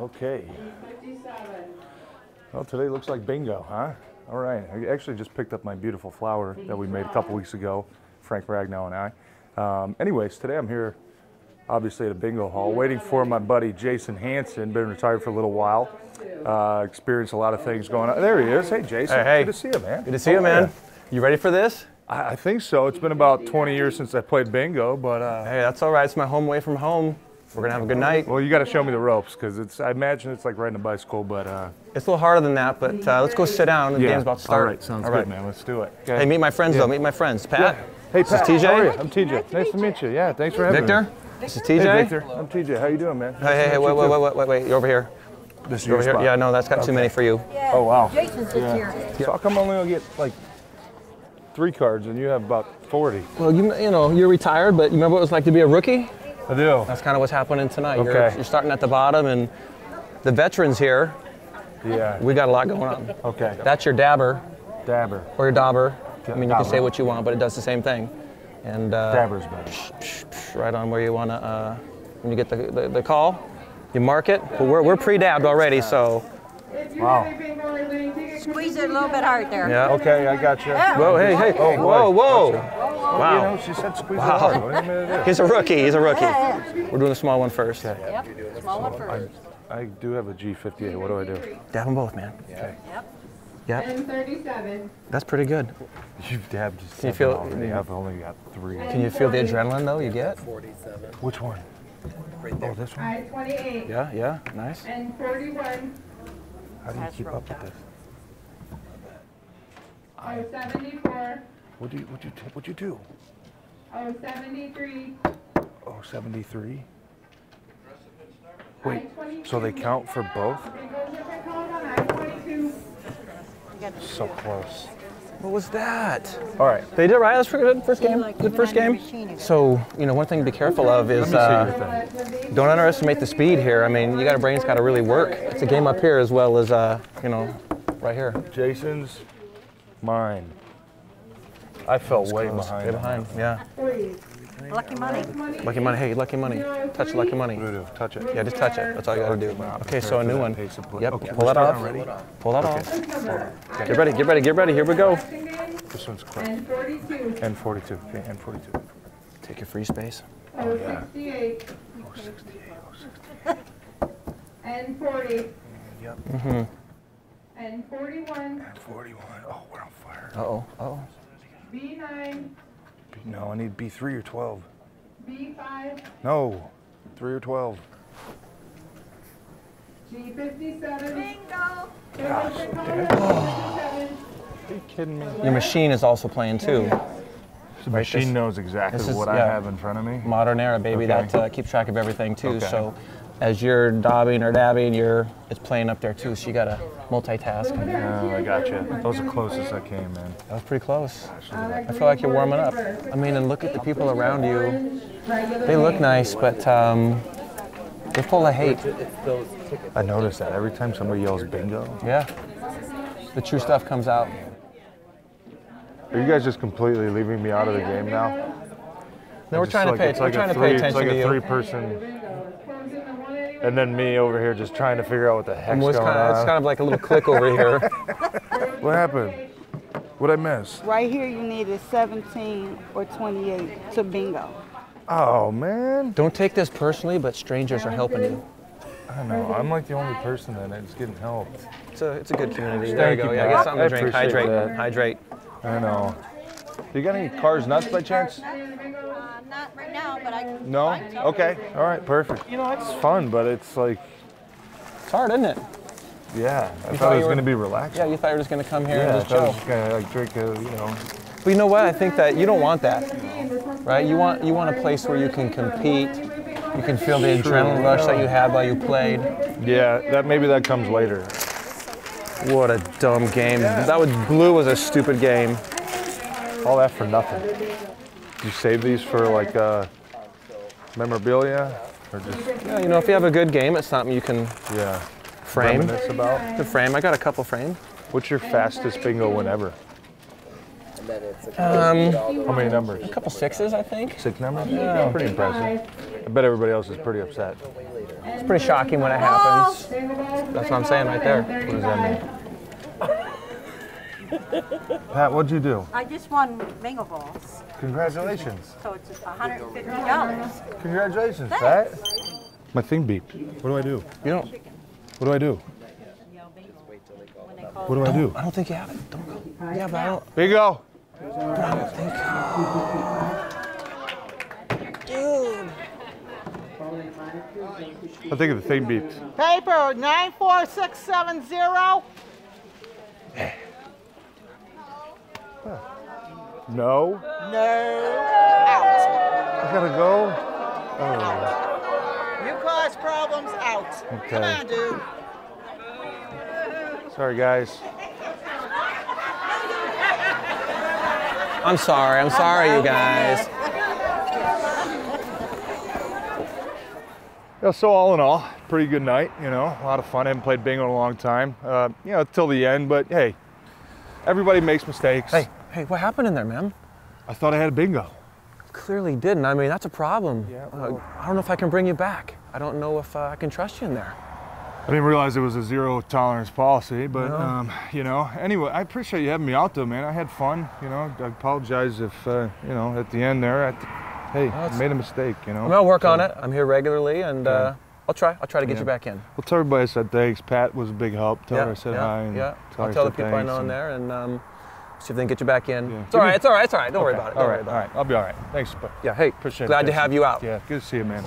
Okay. 57. Well, today looks like bingo, huh? All right. I actually just picked up my beautiful flower that we made a couple weeks ago, Frank Ragnow and I. Anyways, today I'm here, obviously at a bingo hall, waiting for my buddy Jason Hanson. Been retired for a little while. Experienced a lot of things going on. There he is. Hey, Jason. Hey. Good to see you, man. Good to see you, man. You ready for this? I think so. It's been about 20 years since I played bingo, but hey, that's all right. It's my home away from home. We're gonna have a good night. Well, you got to show me the ropes because it's—I imagine it's like riding a bicycle, but it's a little harder than that. But let's go sit down. The game's about to start. All right, sounds good, man. Let's do it. Okay. Hey, meet my friends though. Meet my friends, Pat. Yeah. Hey, Pat. This is TJ. How are you? I'm TJ. Nice to meet you. Yeah, thanks for having me. Victor. This is TJ. Hey, Victor. Hello. I'm TJ. How you doing, man? Hey, hey, wait. You're over here. This is your spot. Yeah, no, that's got too many for you. Oh wow. Jason sits here. So how come I'm only gonna get like 3 cards and you have about 40? Well, you know, you're retired, but you remember what it was like to be a rookie? I do. That's kind of what's happening tonight. Okay. You're starting at the bottom, and the veterans here, we got a lot going on. Okay. That's your dabber. Dabber. Or your dauber. I mean, you can say what you want, but it does the same thing. And dabber's better. Right on where you want to, when you get the call, you mark it. But we're pre-dabbed already, so. Wow. Squeeze it a little bit hard there. Yeah. Okay, I got you. Yeah. Whoa, hey, hey. Oh, whoa, whoa. Wow. You know, she said squeeze it hard. He's a rookie. He's a rookie. Yeah, yeah. We're doing a small one first. Okay. Yep. Small one first. I do have a G58. What do I do? Dab them both, man. Yeah. Okay. Yep. Yep. And 37. That's pretty good. You've dabbed. Can you feel? I've only got 3. Can you feel the adrenaline though? You get 47. Which one? Right there. Oh, this one. All right, 28. Yeah. Yeah. Nice. And 31. How do you keep up with this? 074. What'd you do? 073. 073? Wait, so they count for both? So close. What was that? All right. They did right. That's pretty good. First game. Good first game. So, you know, one thing to be careful of is don't underestimate the speed here. I mean, your brain's got to really work. It's a game up here as well as, you know, right here. Jason's. Mine. I fell way behind. Way behind, yeah. Lucky money. Lucky money. Hey, lucky money. Touch lucky money. Touch it. Yeah, just touch it. That's all you got to do. Okay, so a new one. Yep. Okay. Pull that off. Pull that off. Okay. Get ready. Get ready. Get ready. Here we go. This one's quick. And 42. And 42. Okay. And 42. Take your free space. Oh yeah. 68. 68. 68. And 40. Yep. Mm-hmm. And 41. And 41. Oh, we're on fire. Uh-oh. Uh-oh. B9. No, I need B3 or 12. B5. No. 3 or 12. G57. Bingo. Gosh. Oh. Are you kidding me? Your machine is also playing, too. The machine knows exactly what I have in front of me. Modern era, baby. Okay. That keeps track of everything, too. Okay. So as you're dabbing or dabbing, it's playing up there too, so you gotta multitask. Oh, I gotcha. Those are closest I came, man. That was pretty close. I feel like you're warming up. I mean, and look at the people around you. They look nice, but they're full of hate. I notice that every time somebody yells bingo. Yeah. The true stuff comes out. Are you guys just completely leaving me out of the game now? No, we're trying to pay attention to you. It's like a 3-person. And then me over here just trying to figure out what the heck's going on. It's kind of like a little click over here. What happened? What'd I miss? Right here you needed 17 or 28 to bingo. Oh, man. Don't take this personally, but strangers are helping you. I don't know. I'm like the only person that is getting helped. It's a good community. There you go. Yeah, get something to drink. Hydrate. Hydrate. I know. You got any Kar's Nuts by chance? Not right now, but I can. No? Okay. All right, perfect. You know, it's fun, but it's like. It's hard, isn't it? Yeah. I thought it was going to be relaxed. Yeah, you thought you were just going to come here and just chill. I was just going to like, drink a, you know. But you know what? I think that you don't want that, right? You want a place where you can compete. You can feel the adrenaline rush that you had while you played. Yeah, maybe that comes later. What a dumb game. Yeah. Blue was a stupid game. All that for nothing. You save these for like memorabilia, or just you know, if you have a good game, it's something you can frame. Reminisce about the frame. I got a couple framed. What's your fastest bingo win ever? And then it's how many numbers? A couple sixes, I think. Six numbers? Yeah. Pretty impressive. I bet everybody else is pretty upset. It's pretty shocking when it happens. That's what I'm saying right there. What does that mean? Pat, what'd you do? I just won bingo balls. Congratulations. So it's $150. Congratulations, Pat. My thing beeped. What do I do? You don't. What do I do? What do I do? I don't think you have it. Don't go. Yeah, but I don't. Bingo. But I don't think. Dude. I think the thing beeped. Paper 94670. Huh. No. No. Out. I gotta go. Oh. You cause problems. Out. Okay. Come on, dude. Sorry, guys. I'm sorry. I'm sorry, you guys. Yeah, so all in all, pretty good night. You know, a lot of fun. I haven't played bingo in a long time. You know, till the end. But hey. Everybody makes mistakes. Hey, what happened in there, man? I thought I had a bingo. Clearly didn't. I mean, that's a problem. Yeah, well, I don't know if I can bring you back. I don't know if I can trust you in there. I didn't realize it was a zero tolerance policy, but, no. You know, anyway, I appreciate you having me out, though, man. I had fun, you know. I apologize if, you know, at the end there, I made a mistake, you know. I mean, I'll work on it. I'm here regularly, and I'll try to get you back in. Well, tell everybody I said thanks. Pat was a big help. Tell her I said hi. And I'll tell the people I know in there and see if they can get you back in. Yeah. It's all right. It's all right. It's all right. Don't worry about it. All right. All right. I'll be all right. Thanks. But yeah. Hey. Appreciate it. Glad to have you out. Yeah. Good to see you, man.